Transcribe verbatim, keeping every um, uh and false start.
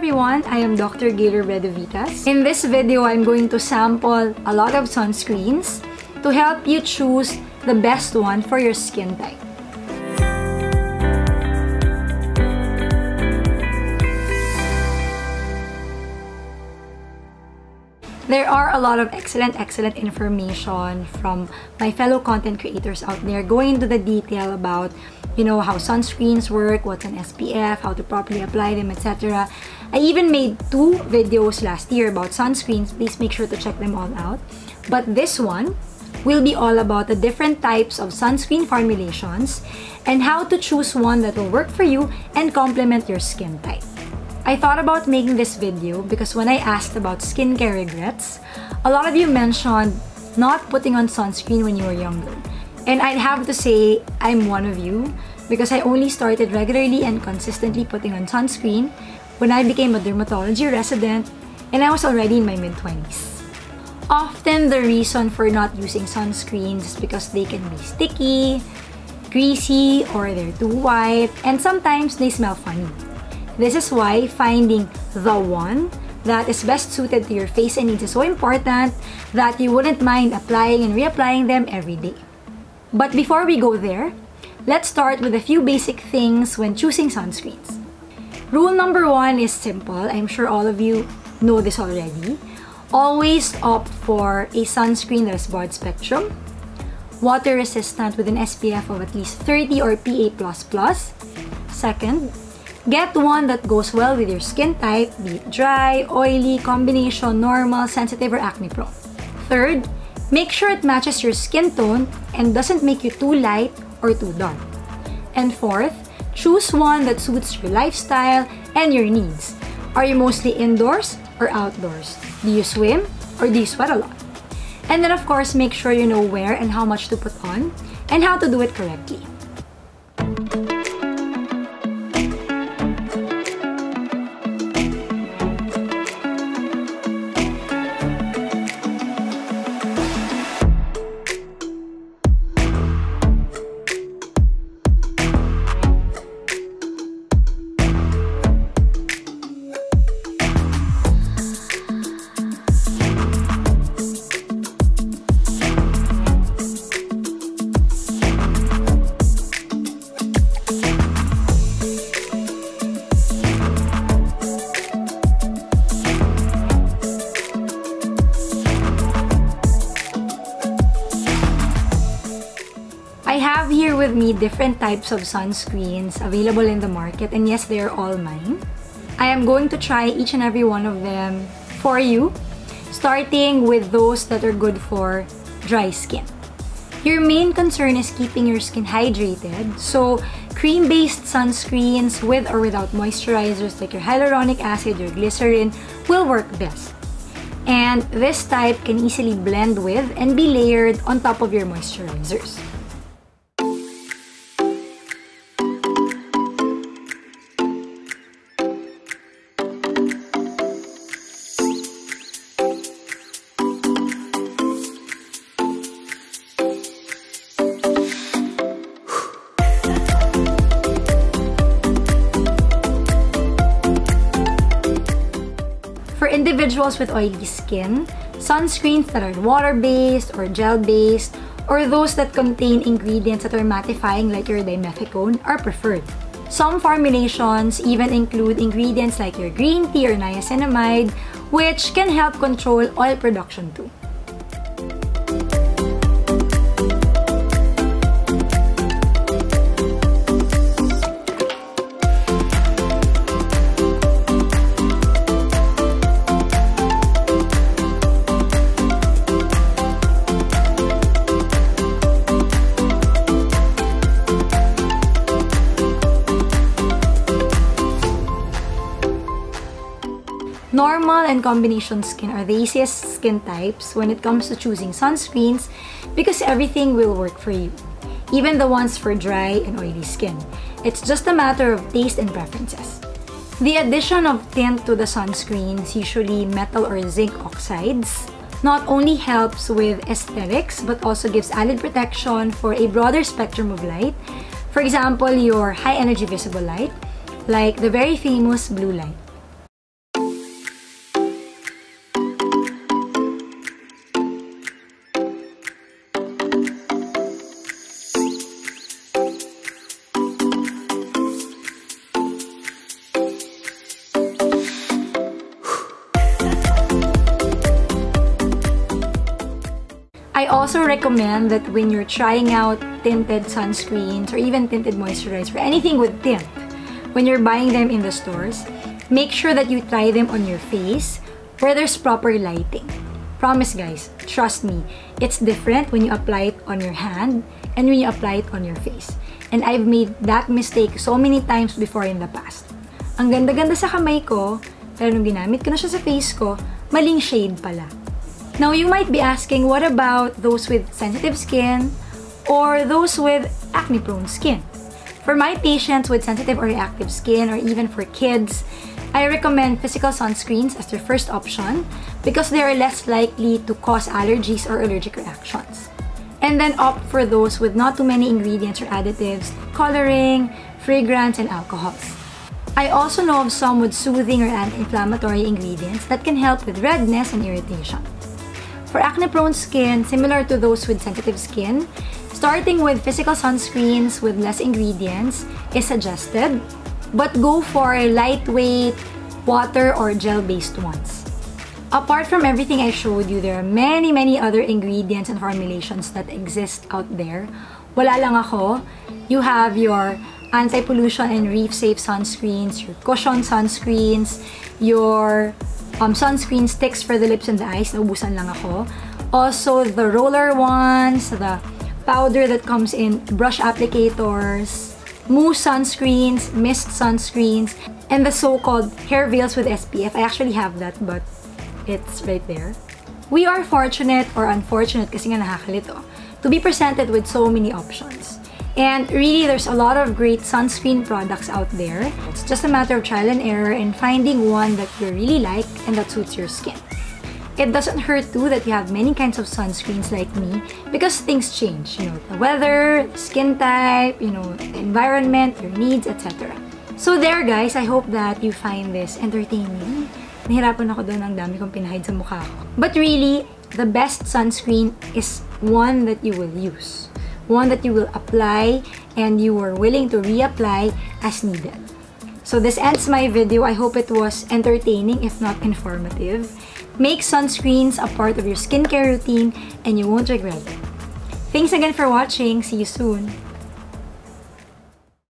everyone, I am Doctor Gaile Robredo-Vitas. In this video, I'm going to sample a lot of sunscreens to help you choose the best one for your skin type. There are a lot of excellent, excellent information from my fellow content creators out there going into the detail about, you know, how sunscreens work, what's an S P F, how to properly apply them, et cetera. I even made two videos last year about sunscreens. Please make sure to check them all out. But this one will be all about the different types of sunscreen formulations and how to choose one that will work for you and complement your skin type. I thought about making this video because when I asked about skincare regrets, a lot of you mentioned not putting on sunscreen when you were younger. And I'd have to say I'm one of you because I only started regularly and consistently putting on sunscreen when I became a dermatology resident and I was already in my mid twenties. Often the reason for not using sunscreens is because they can be sticky, greasy, or they're too white, and sometimes they smell funny. This is why finding the one that is best suited to your face and needs is so important that you wouldn't mind applying and reapplying them every day. But before we go there, let's start with a few basic things when choosing sunscreens. Rule number one is simple. I'm sure all of you know this already. Always opt for a sunscreen that is broad spectrum, water resistant with an S P F of at least thirty or P A plus plus. Second, get one that goes well with your skin type, be it dry, oily, combination, normal, sensitive, or acne-prone. Third, make sure it matches your skin tone and doesn't make you too light or too dark. And fourth, choose one that suits your lifestyle and your needs. Are you mostly indoors or outdoors? Do you swim or do you sweat a lot? And then of course, make sure you know where and how much to put on and how to do it correctly. Here with me different types of sunscreens available in the market, and yes, they are all mine. I am going to try each and every one of them for you, starting with those that are good for dry skin. Your main concern is keeping your skin hydrated, so cream-based sunscreens with or without moisturizers like your hyaluronic acid, your glycerin will work best. And this type can easily blend with and be layered on top of your moisturizers. Individuals with oily skin, sunscreens that are water-based or gel-based, or those that contain ingredients that are mattifying like your dimethicone are preferred. Some formulations even include ingredients like your green tea or niacinamide, which can help control oil production too. Normal and combination skin are the easiest skin types when it comes to choosing sunscreens because everything will work for you, even the ones for dry and oily skin. It's just a matter of taste and preferences. The addition of tint to the sunscreens, usually metal or zinc oxides, not only helps with aesthetics but also gives added protection for a broader spectrum of light. For example, your high energy visible light, like the very famous blue light. also recommend that when you're trying out tinted sunscreens or even tinted moisturizer, anything with tint, when you're buying them in the stores, make sure that you try them on your face where there's proper lighting. Promise guys, trust me, it's different when you apply it on your hand and when you apply it on your face. And I've made that mistake so many times before in the past. Ang ganda-ganda sa kamay ko, pero nung ginamit ko na siya sa face ko, maling shade pala. Now, you might be asking, what about those with sensitive skin or those with acne-prone skin? For my patients with sensitive or reactive skin, or even for kids, I recommend physical sunscreens as their first option because they are less likely to cause allergies or allergic reactions. And then opt for those with not too many ingredients or additives, coloring, fragrance, and alcohols. I also know of some with soothing or anti-inflammatory ingredients that can help with redness and irritation. For acne-prone skin, similar to those with sensitive skin, starting with physical sunscreens with less ingredients is suggested, but go for lightweight, water or gel-based ones. Apart from everything I showed you, there are many, many other ingredients and formulations that exist out there. Wala lang ako. You have your anti-pollution and reef-safe sunscreens, your cushion sunscreens, your Um, sunscreen sticks for the lips and the eyes, naubusan lang ako. Also, the roller ones, the powder that comes in brush applicators, mousse sunscreens, mist sunscreens, and the so-called hair veils with S P F. I actually have that, but it's right there. We are fortunate, or unfortunate, kasi nga nakakalito, to be presented with so many options. And really, there's a lot of great sunscreen products out there. It's just a matter of trial and error and finding one that you really like and that suits your skin. It doesn't hurt too that you have many kinds of sunscreens like me because things change, you know, the weather, the skin type, you know, the environment, your needs, et cetera. So there guys, I hope that you find this entertaining. Nahirapan ako doon, ang dami kong pinahid sa mukha ko. But really, the best sunscreen is one that you will use. One that you will apply and you are willing to reapply as needed. So this ends my video. I hope it was entertaining if not informative. Make sunscreens a part of your skincare routine and you won't regret it. Thanks again for watching. See you soon.